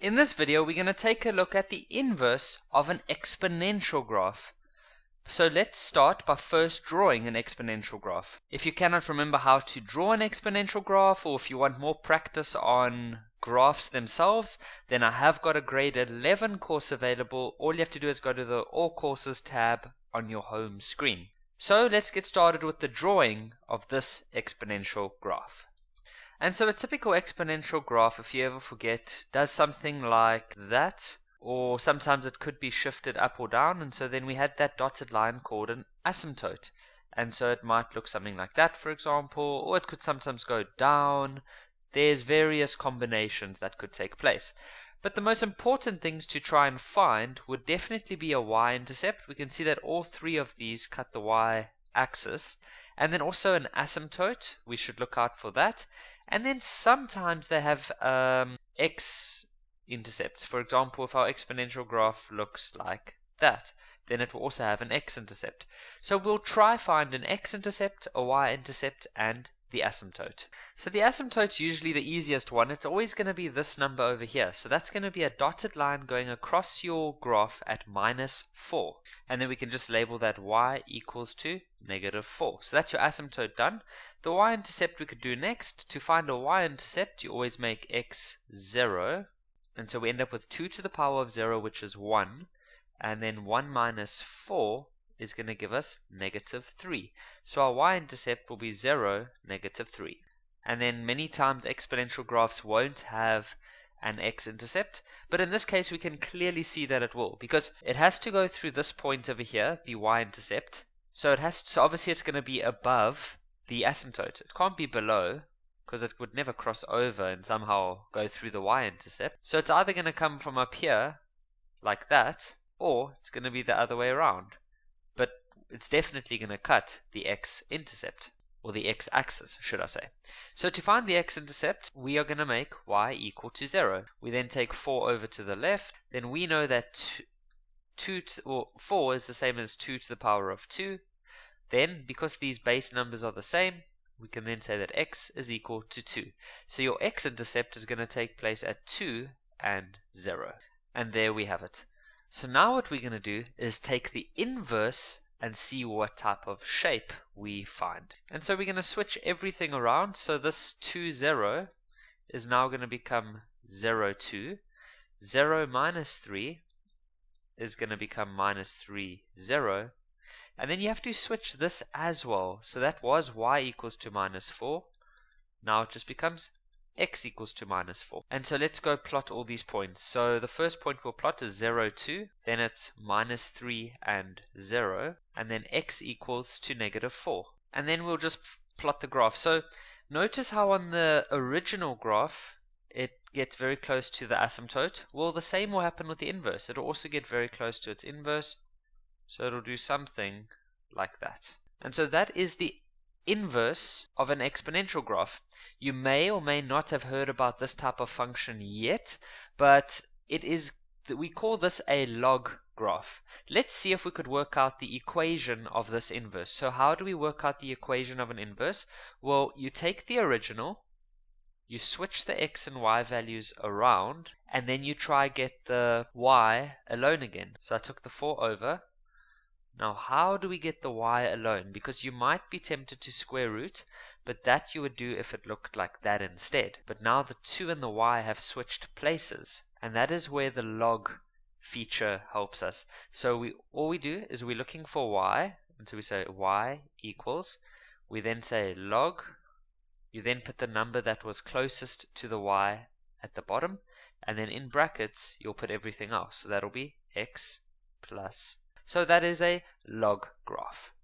In this video, we're going to take a look at the inverse of an exponential graph. So let's start by first drawing an exponential graph. If you cannot remember how to draw an exponential graph, or if you want more practice on graphs themselves, then I have got a grade 11 course available. All you have to do is go to the All Courses tab on your home screen. So let's get started with the drawing of this exponential graph. And so a typical exponential graph, if you ever forget, does something like that, or sometimes it could be shifted up or down, and so then we had that dotted line called an asymptote. And so it might look something like that, for example, or it could sometimes go down. There's various combinations that could take place. But the most important things to try and find would definitely be a y-intercept. We can see that all three of these cut the y-axis. And then also an asymptote, we should look out for that. And then sometimes they have x-intercepts. For example, if our exponential graph looks like that, then it will also have an x-intercept. So we'll try find an x-intercept, a y-intercept, and the asymptote. So the asymptote's usually the easiest one. It's always going to be this number over here. So that's going to be a dotted line going across your graph at -4. And then we can just label that y equals to -4. So that's your asymptote done. The y-intercept we could do next. To find a y-intercept, you always make x0. And so we end up with 2 to the power of 0, which is 1. And then 1 minus 4 is going to give us -3. So our y-intercept will be 0, -3. And then many times exponential graphs won't have an x-intercept, but in this case we can clearly see that it will, because it has to go through this point over here, the y-intercept. So it has to, so obviously it's going to be above the asymptote. It can't be below, because it would never cross over and somehow go through the y-intercept. So it's either going to come from up here, like that, or it's going to be the other way around. It's definitely going to cut the x-intercept, or the x-axis, should I say. So to find the x-intercept, we are going to make y equal to 0. We then take 4 over to the left. Then we know that 4 is the same as 2 to the power of 2. Then, because these base numbers are the same, we can then say that x is equal to 2. So your x-intercept is going to take place at 2 and 0. And there we have it. So now what we're going to do is take the inverse and see what type of shape we find. And so we're going to switch everything around. So this 2, 0 is now going to become 0, 2. 0 minus 3 is going to become -3, 0. And then you have to switch this as well. So that was y equals to -4. Now it just becomes x equals to -4. And so let's go plot all these points. So the first point we'll plot is 0, 2, then it's -3 and 0, and then x equals to -4. And then we'll just plot the graph. So notice how on the original graph it gets very close to the asymptote. Well, the same will happen with the inverse. It'll also get very close to its inverse. So it'll do something like that. And so that is the inverse of an exponential graph. You may or may not have heard about this type of function yet, but it is that we call this a log graph. Let's see if we could work out the equation of this inverse. So how do we work out the equation of an inverse? Well, you take the original, you switch the x and y values around, and then you try get the y alone again. So I took the 4 over. Now, how do we get the y alone? Because you might be tempted to square root, but that you would do if it looked like that instead. But now the 2 and the y have switched places, and that is where the log feature helps us. So all we do is we're looking for y, and so we say y equals, we then say log, you then put the number that was closest to the y at the bottom, and then in brackets you'll put everything else. So that'll be x plus. So that is a log graph.